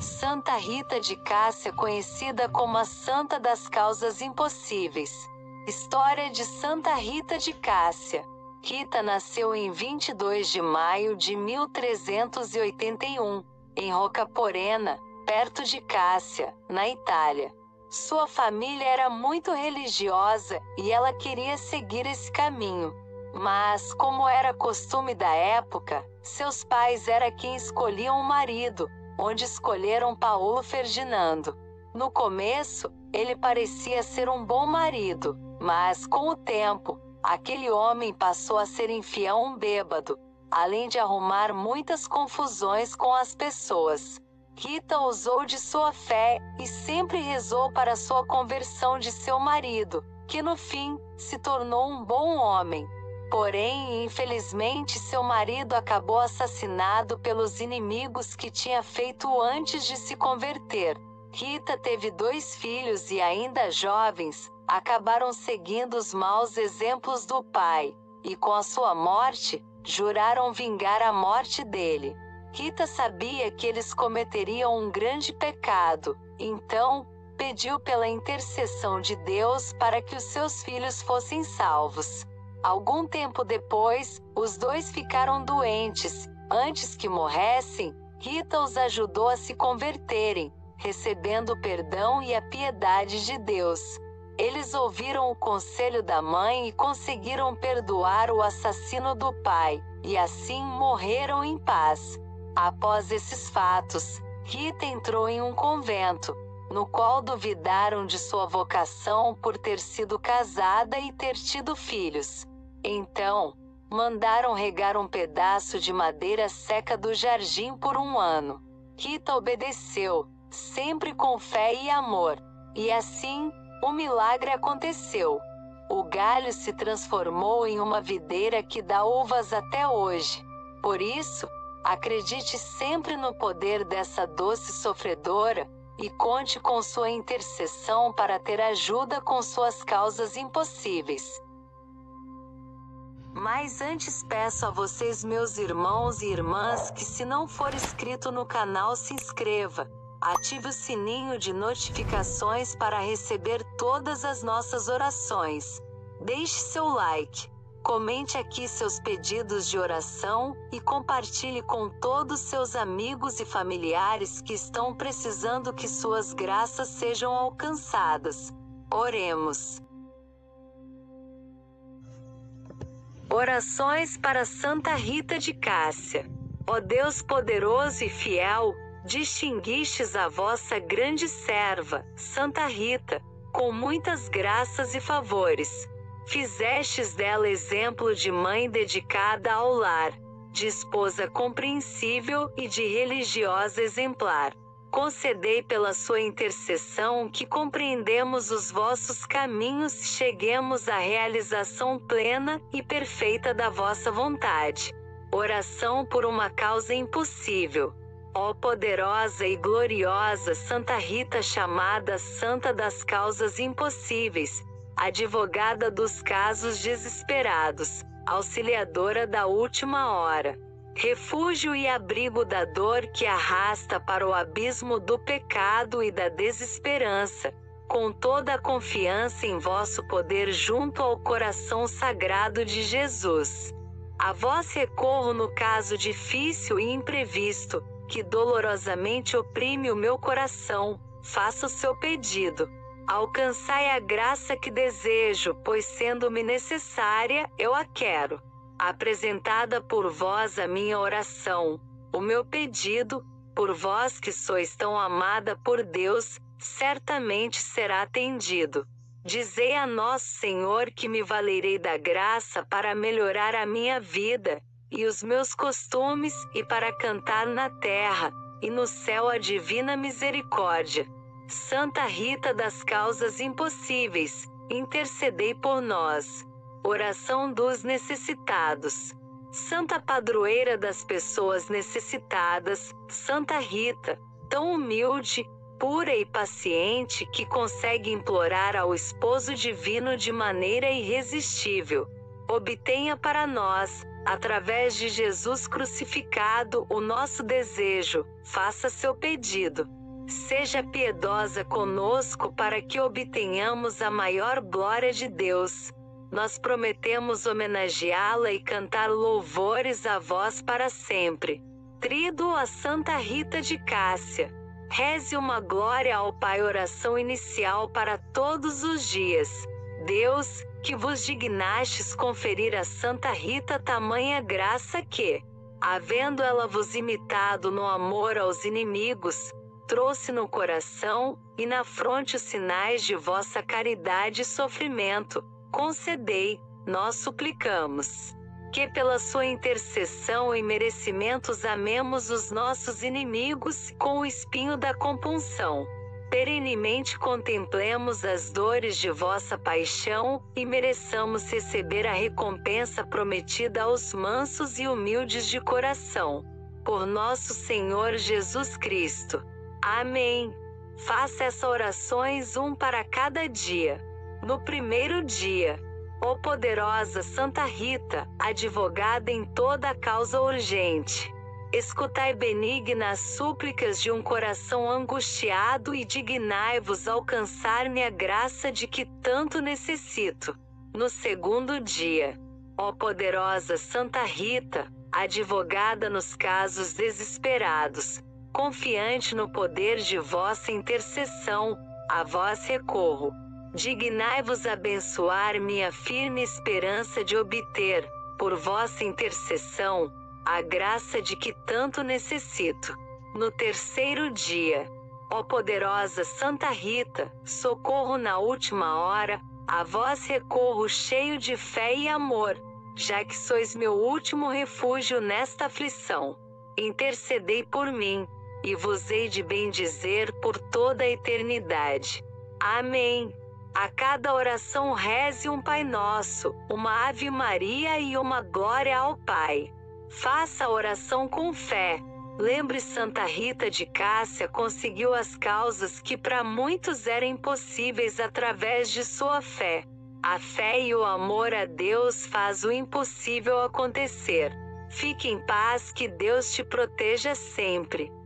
Santa Rita de Cássia, conhecida como a Santa das Causas Impossíveis. História de Santa Rita de Cássia. Rita nasceu em 22 de maio de 1381, em Roccaporena, perto de Cássia, na Itália. Sua família era muito religiosa e ela queria seguir esse caminho. Mas, como era costume da época, seus pais eram quem escolhiam o marido, onde escolheram Paulo Ferdinando. No começo, ele parecia ser um bom marido, mas com o tempo, aquele homem passou a ser infiel, um bêbado, além de arrumar muitas confusões com as pessoas. Rita usou de sua fé e sempre rezou para sua conversão de seu marido, que no fim se tornou um bom homem. Porém, infelizmente, seu marido acabou assassinado pelos inimigos que tinha feito antes de se converter. Rita teve 2 filhos e, ainda jovens, acabaram seguindo os maus exemplos do pai, e com a sua morte, juraram vingar a morte dele. Rita sabia que eles cometeriam um grande pecado, então, pediu pela intercessão de Deus para que os seus filhos fossem salvos. Algum tempo depois, os 2 ficaram doentes. Antes que morressem, Rita os ajudou a se converterem, recebendo o perdão e a piedade de Deus. Eles ouviram o conselho da mãe e conseguiram perdoar o assassino do pai, e assim morreram em paz. Após esses fatos, Rita entrou em um convento, no qual duvidaram de sua vocação por ter sido casada e ter tido filhos. Então, mandaram regar um pedaço de madeira seca do jardim por um ano. Rita obedeceu, sempre com fé e amor. E assim, o milagre aconteceu. O galho se transformou em uma videira que dá uvas até hoje. Por isso, acredite sempre no poder dessa doce sofredora e conte com sua intercessão para ter ajuda com suas causas impossíveis. Mas antes peço a vocês, meus irmãos e irmãs, que se não for inscrito no canal, se inscreva, ative o sininho de notificações para receber todas as nossas orações. Deixe seu like, comente aqui seus pedidos de oração e compartilhe com todos seus amigos e familiares que estão precisando que suas graças sejam alcançadas. Oremos. Orações para Santa Rita de Cássia. Ó Deus poderoso e fiel, distinguistes a vossa grande serva, Santa Rita, com muitas graças e favores. Fizestes dela exemplo de mãe dedicada ao lar, de esposa compreensível e de religiosa exemplar. Concedei pela sua intercessão que compreendemos os vossos caminhos e cheguemos à realização plena e perfeita da vossa vontade. Oração por uma causa impossível. Ó poderosa e gloriosa Santa Rita, chamada Santa das Causas Impossíveis, advogada dos casos desesperados, auxiliadora da última hora, refúgio e abrigo da dor que arrasta para o abismo do pecado e da desesperança, com toda a confiança em vosso poder junto ao coração sagrado de Jesus. A vós recorro no caso difícil e imprevisto, que dolorosamente oprime o meu coração. Faça o seu pedido. Alcançai a graça que desejo, pois sendo-me necessária, eu a quero. Apresentada por vós a minha oração, o meu pedido, por vós que sois tão amada por Deus, certamente será atendido. Dizei a nosso Senhor que me valerei da graça para melhorar a minha vida e os meus costumes e para cantar na terra e no céu a divina misericórdia. Santa Rita das Causas Impossíveis, intercedei por nós. Oração dos necessitados. Santa Padroeira das pessoas necessitadas, Santa Rita, tão humilde, pura e paciente que consegue implorar ao esposo divino de maneira irresistível, obtenha para nós, Através de Jesus crucificado, o nosso desejo, faça seu pedido. Seja piedosa conosco para que obtenhamos a maior glória de Deus. Nós prometemos homenageá-la e cantar louvores a vós para sempre. Tríduo a Santa Rita de Cássia. Reze uma glória ao Pai, oração inicial para todos os dias. Deus, que vos dignastes conferir a Santa Rita tamanha graça que, havendo ela vos imitado no amor aos inimigos, trouxe no coração e na fronte os sinais de vossa caridade e sofrimento, concedei, nós suplicamos, que pela sua intercessão e merecimentos amemos os nossos inimigos com o espinho da compunção. Perenemente contemplemos as dores de vossa paixão e mereçamos receber a recompensa prometida aos mansos e humildes de coração. Por nosso Senhor Jesus Cristo. Amém. Faça essas orações um para cada dia. No primeiro dia, ó poderosa Santa Rita, advogada em toda a causa urgente, escutai benigna as súplicas de um coração angustiado e dignai-vos alcançar-me a graça de que tanto necessito. No segundo dia, ó poderosa Santa Rita, advogada nos casos desesperados, confiante no poder de vossa intercessão, a vós recorro. Dignai-vos abençoar minha firme esperança de obter, por vossa intercessão, a graça de que tanto necessito. No terceiro dia, ó poderosa Santa Rita, socorro na última hora, a vós recorro cheio de fé e amor, já que sois meu último refúgio nesta aflição. Intercedei por mim, e vos hei de bendizer por toda a eternidade. Amém. A cada oração reze um Pai Nosso, uma Ave Maria e uma Glória ao Pai. Faça a oração com fé. Lembre, Santa Rita de Cássia conseguiu as causas que para muitos eram impossíveis através de sua fé. A fé e o amor a Deus faz o impossível acontecer. Fique em paz, que Deus te proteja sempre.